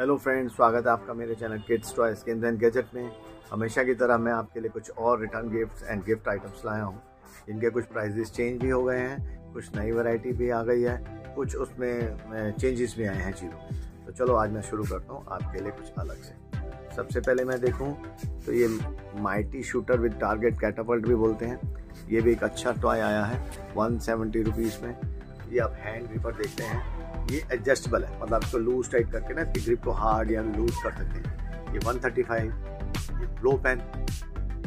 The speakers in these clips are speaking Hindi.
हेलो फ्रेंड्स, स्वागत है आपका मेरे channel kids toys games and gadget में। हमेशा की तरह मैं आपके लिए कुछ और return gifts and gift items लाया हूँ। इनके कुछ प्राइजेस चेंज भी हो गए हैं, कुछ नई वैरायटी भी आ गई है, कुछ उसमें चेंजेस भी आए हैं चीज़ों। तो चलो आज मैं शुरू करता हूँ आपके लिए कुछ अलग से। सबसे पहले मैं देखूँ तो ये mighty shooter with target catapult भी बोलते हैं, ये भी एक अच्छा टॉय आया है 170 रुपीज़ में। ये आप हैंड ग्रिपर देखते हैं, ये एडजस्टेबल है, मतलब इसको लूज टाइट करके ना इसकी ग्रिप को हार्ड या लूज कर सकते हैं। ये 135, ये ब्लो पेन,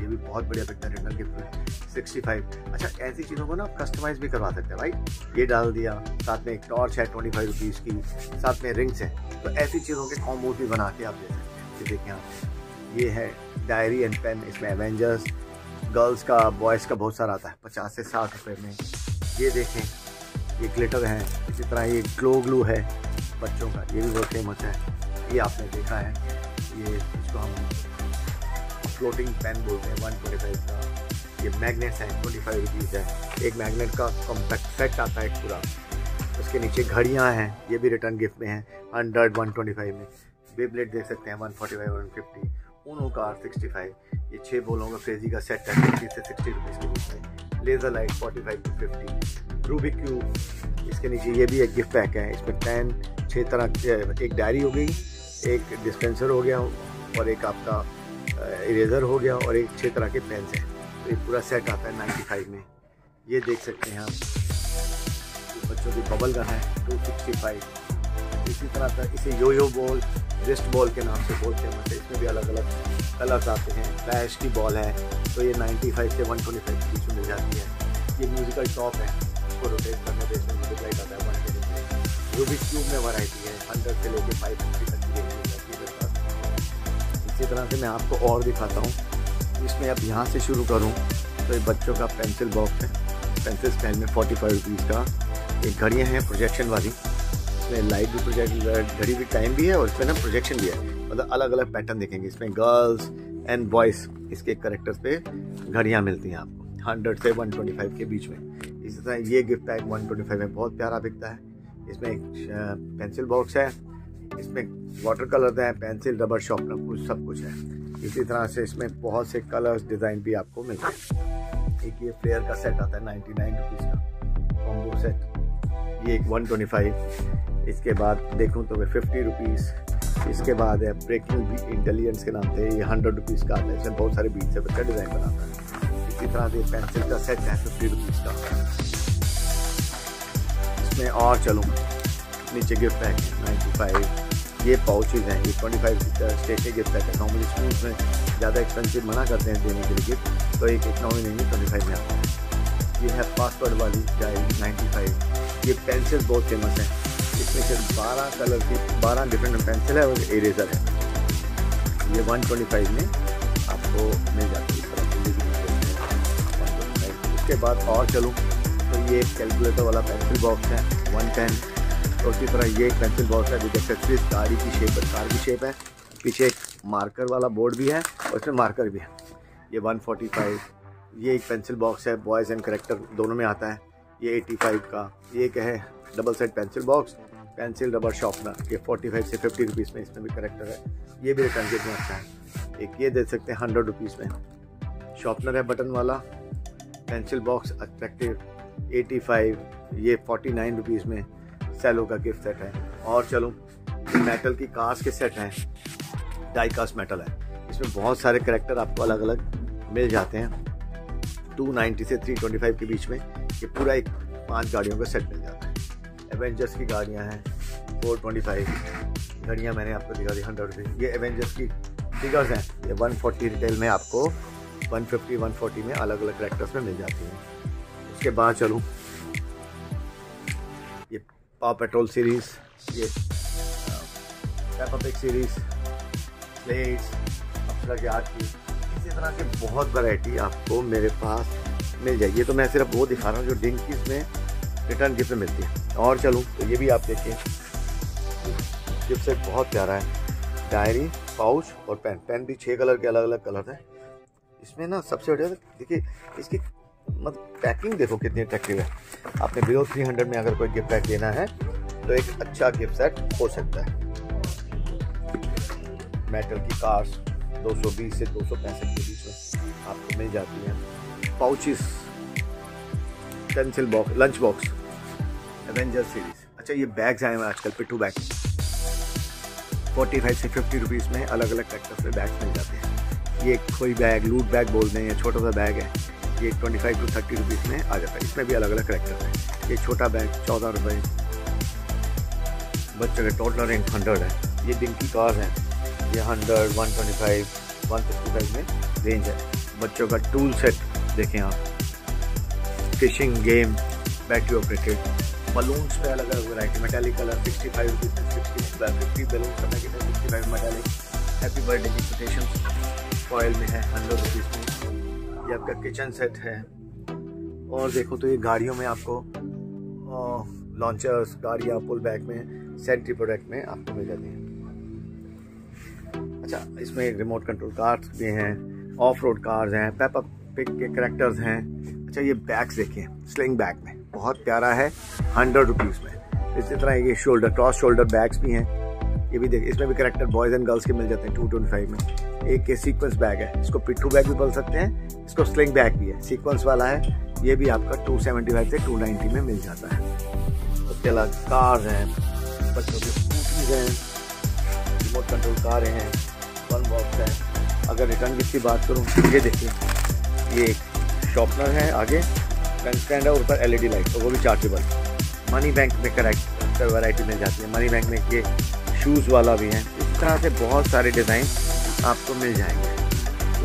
ये भी बहुत बढ़िया लगता है रिटर्न गिफ्ट 65। अच्छा, ऐसी चीज़ों को ना आप कस्टमाइज भी करवा सकते हैं भाई। ये डाल दिया, साथ में एक टॉर्च है 25 रुपीज़ की, साथ में रिंग्स है, तो ऐसी चीज़ों के कॉम्बो भी बना के आप दे सकते हैं। देखिए आप, ये है डायरी एंड पेन, इसमें एवेंजर्स गर्ल्स का बॉयज़ का बहुत सारा आता है 50 से 60 रुपये में। ये देखें, ये ग्लिटर है, इसी तरह ये ग्लू है बच्चों का, ये भी बहुत फेमस है, ये आपने देखा है। ये इसको हम फ्लोटिंग पेन बोलते हैं 125 का। ये मैग्नेट्स हैं 25 रुपीज़ है। एक मैग्नेट का कॉम्पैक्ट सेट आता है पूरा, उसके नीचे घड़ियाँ हैं, ये भी रिटर्न गिफ्ट में है 100, 125 में। बेब्लेट देख सकते हैं 145, 150। उनो का 65, ये 6 बोलों का फ्रेजी का सेट है 50 से 60 रुपीज़ के बीच में। लेज़र लाइट 45 से 50। रूबिक क्यूब, इसके नीचे ये भी एक गिफ्ट पैक है, इसमें 10 6 तरह, एक डायरी हो गई, एक डिस्पेंसर हो गया और एक आपका इरेजर हो गया और एक 6 तरह के पेन हैं, तो ये पूरा सेट आता है 95 में। ये देख सकते हैं आप, बच्चों की बबल गन है 265। इसी तरह का इसे यो बॉल, वेस्ट बॉल के नाम से बोलते हैं, मतलब इसमें भी अलग अलग कलर्स आते हैं। फ्लैश की बॉल है तो ये 95 से 125 के बीच में मिल जाती है। ये म्यूजिकल टॉप है, इसको रोटेट करने पर इसमें म्यूजिक लाइट आता है 125। रूबिक क्यूब में वैरायटी है 100 से लेकर 550 तक। इसी तरह से मैं आपको और दिखाता हूँ। इसमें अब यहाँ से शुरू करूँ तो ये बच्चों का पेंसिल बॉक्स है, पेंसिल स्टैंड में 45 रुपीज़ का। एक घड़ियाँ हैं प्रोजेक्शन वाली, इसमें लाइट भी प्रोजेक्ट घड़ी भी टाइम भी है और इसमें ना प्रोजेक्शन भी है, मतलब अलग अलग पैटर्न देखेंगे। इसमें गर्ल्स एंड बॉयज़ इसके करेक्टर्स पे घड़ियाँ मिलती हैं आपको 100 से 125 के बीच में। इसी तरह ये गिफ्ट पैक 125 में बहुत प्यारा बिकता है। इसमें एक पेंसिल बॉक्स है, इसमें वाटर कलर है, पेंसिल रबर शॉर्पनर, कुछ सब कुछ है। इसी तरह से इसमें बहुत से कलर्स डिज़ाइन भी आपको मिलते हैं। एक ये फ्लेयर का सेट आता है 99 रुपीज़ का कॉम्बो सेट, ये एक 125। इसके बाद देखूँ तो वे 50 रुपीज़। इसके बाद है ब्रेकिंग इंटेलिजेंस के नाम से, ये 100 रुपीज़ का है, इसमें बहुत सारे बीट्स से बच्चा डिज़ाइन बनाता है। इसी तरह से पेंसिल का सेट है 50 रुपीज़ का। इसमें और चलूँ नीचे गिफ्ट पैक 95। ये पाउचेज हैं, ये 25 रुपीज़ का स्टेशनरी गिफ्ट पैक है। नॉर्मली स्कूल में ज़्यादा एक्सपेंसिव मना करते हैं देने के लिए गिफ्ट, तो एक इकनॉमी नहीं 25 में आता है। ये है पासवर्ड वाली डायरी 95। ये पेंसिल बहुत फेमस है, इसमें सिर्फ 12 कलर की 12 डिफरेंट पेंसिल है और इरेजर है, ये 125 में आपको मिल जाती है। उसके बाद और चलूँ तो ये कैलकुलेटर वाला पेंसिल बॉक्स है 110। और उसी तरह ये एक पेंसिल बॉक्स है विद एक्सेसरीज, गाड़ी की शेप है, कार की शेप है, पीछे एक मार्कर वाला बोर्ड भी है और इसमें मार्कर भी है, ये 145। ये एक पेंसिल बॉक्स है, बॉयज़ एंड करेक्टर दोनों में आता है, ये 85 का। ये क्या है, double set pencil box, pencil rubber sharpener, के 45 से 50 रुपीज़ में, इसमें भी करेक्टर है, ये भी रिटर्न गिफ्ट में अच्छा है। एक ये दे सकते हैं 100 रुपीज़ में, शॉर्पनर है बटन वाला, पेंसिल बॉक्स अट्रैक्टिव 85, ये 49 रुपीज़ में सैलो का गिफ्ट सेट है। और चलूँ मेटल की कार्स के सेट हैं, डाईकास्ट मेटल है, इसमें बहुत सारे करेक्टर आपको अलग अलग मिल जाते हैं 290 से 325 के बीच में। ये पूरा एक 5 गाड़ियों का सेट मिल जाता है। एवेंजर्स की गाड़ियाँ हैं 425, गाड़ियाँ मैंने आपको दिखा दी 100 रुपीज़। ये एवेंजर्स की फिगर्स हैं, ये 140 रिटेल में आपको 150 140 में अलग अलग करेक्टर्स में मिल जाती हैं। उसके बाद चलूँ ये पाव पेट्रोल सीरीज़, ये पेपा पिक सीरीज़, प्लेट्स अफसर के आर्ट की, इसी तरह की बहुत वैरायटी आपको मेरे पास मिल जाएगी। तो मैं सिर्फ वो दिखा रहा हूँ जो डिंकीज़ में रिटर्न गिफ्ट मिलती है। और चलूँ तो ये भी आप देखें, गिफ्ट सेट बहुत प्यारा है, डायरी पाउच और पेन, पेन भी 6 कलर के अलग अलग कलर हैं। इसमें ना सबसे बढ़िया देखिए इसकी मतलब पैकिंग देखो कितनी अट्रैक्टिव है। आपने बिलो 300 में अगर कोई गिफ्ट पैक देना है तो एक अच्छा गिफ्ट सेट हो सकता है। मेटल की कार्स 220 से 265 के बीच में आपको मिल जाती हैं। Pouches, pencil box, lunch box, Avenger series. अच्छा, ये बैग्स आए हैं आजकल पिट्ठू बैग, 45 से 50 रुपीज़ में अलग अलग कैक्टस में बैग्स मिल जाते हैं। ये खोई बैग, लूट बैग बोलते हैं, छोटा सा बैग है ये 25 से 30 रुपीज़ में आ जाता है। इसमें भी अलग अलग कैक्टस हैं। ये छोटा बैग 14 रुपये, बच्चों के टोटलर एंड 100 है। ये दिन की कार है, ये 100, 125, 155 में रेंज है। बच्चों का टूल सेट देखें आप, fishing game, battery operated, balloons पे अलग अलग वैरायटी, मेटालिक कलर 65 रुपीज़ में 60 50 बैलून करना कितना 65 मेटालिक। हैप्पी बर्थडे की कोटेशन फॉयल में है 100 रुपीज़ में। ये आपका किचन सेट है। और देखो तो ये गाड़ियों में आपको लॉन्चर्स, गाड़ियाँ पुल बैक में, सेंट्री प्रोडक्ट में आपको मिल जाती हैं। अच्छा, इसमें रिमोट कंट्रोल कार्स भी हैं, ऑफ रोड कार्स हैं, पेपा पिक के करैक्टर्स हैं। अच्छा, ये बैग्स देखिए, स्लिंग बैग में बहुत प्यारा है, 100 रुपीज़ में। इसी तरह ये शोल्डर, क्रॉस शोल्डर बैग्स भी हैं, ये भी देखिए। इसमें भी करैक्टर बॉयज़ एंड गर्ल्स के मिल जाते हैं 225 में। एक ये सीक्वेंस बैग है, इसको पिट्ठू बैग भी बोल सकते हैं, इसको स्लिंग बैग भी है, सीक्वेंस वाला है। ये भी आपका 275 से 290 में मिल जाता है। कार्स हैं, बच्चों की स्कूटीज हैं, रिमोट कंट्रोल कारें हैं, वन बॉक्स है। अगर रिटर्न गिफ्ट की बात करूँ, ये देखिए, ये एक शॉपनर है, आगे पेन स्टैंड है, ऊपर एलईडी लाइट, तो वो भी चार्जेबल। मनी बैंक में करेक्ट वैरायटी मिल जाती है। मनी बैंक में ये शूज़ वाला भी है। इस तरह से बहुत सारे डिज़ाइन आपको मिल जाएंगे।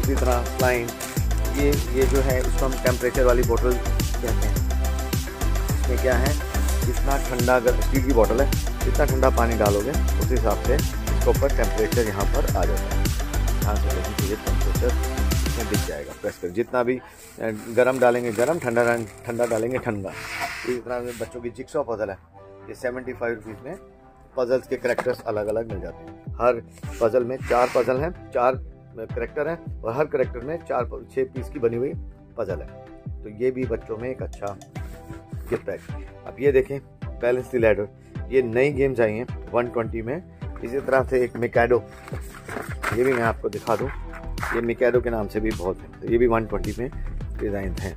उसी तरह फ्लाइन, ये जो है उसको हम टेम्परेचर वाली बोतल कहते हैं। इसमें क्या है, जितना ठंडा, अगर स्टील की बॉटल है, जितना ठंडा पानी डालोगे उस हिसाब से इसके ऊपर टेम्परेचर यहाँ पर आ जाता है। हाँ, ये टेम्परेचर इसमें दिख जाएगा, प्रेस कर, जितना भी गर्म डालेंगे गर्म, ठंडा डालेंगे ठंडा। इसी तरह बच्चों की जिक्सो पजल है, ये 75 रुपीज़ में। पजल्स के करैक्टर्स अलग अलग मिल जाते हैं। हर पजल में 4 पजल हैं, 4 करैक्टर हैं, और हर करैक्टर में 4-6 पीस की बनी हुई पजल है। तो ये भी बच्चों में एक अच्छा गिफ्ट पैक। अब ये देखें, बैलेंस द लैडर, ये नई गेम्स आई हैं 120 में। इसी तरह से एक मिकाडो, ये भी मैं आपको दिखा दूं, ये मिकाडो के नाम से भी बहुत है। तो ये भी 120 में डिज़ाइन हैं।